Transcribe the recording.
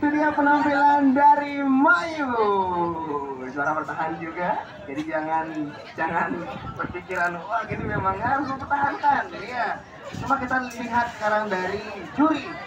itu dia penampilan dari Mayu. Suara bertahan juga, jadi jangan berpikiran wah gitu, memang harus mempertahankan. Iya, cuma kita lihat sekarang dari juri.